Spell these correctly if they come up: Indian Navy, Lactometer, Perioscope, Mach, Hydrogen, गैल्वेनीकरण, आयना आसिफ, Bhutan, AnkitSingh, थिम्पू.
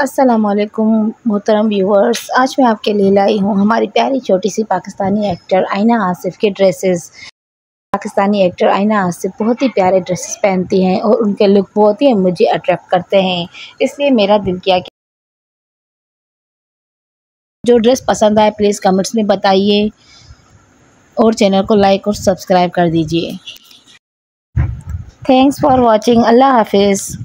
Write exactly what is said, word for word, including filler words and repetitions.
अस्सलामुअलैकुम मोहतरम व्यूवर्स, आज मैं आपके लिए लाई हूँ हमारी प्यारी छोटी सी पाकिस्तानी एक्टर आयना आसिफ के ड्रेसेस। पाकिस्तानी एक्टर आयना आसिफ बहुत ही प्यारे ड्रेसेस पहनती हैं और उनके लुक बहुत ही मुझे अट्रैक्ट करते हैं, इसलिए मेरा दिल किया कि जो ड्रेस पसंद आए प्लीज़ कमेंट्स में बताइए और चैनल को लाइक और सब्सक्राइब कर दीजिए। Thanks for watching. अल्लाह हाफिज़।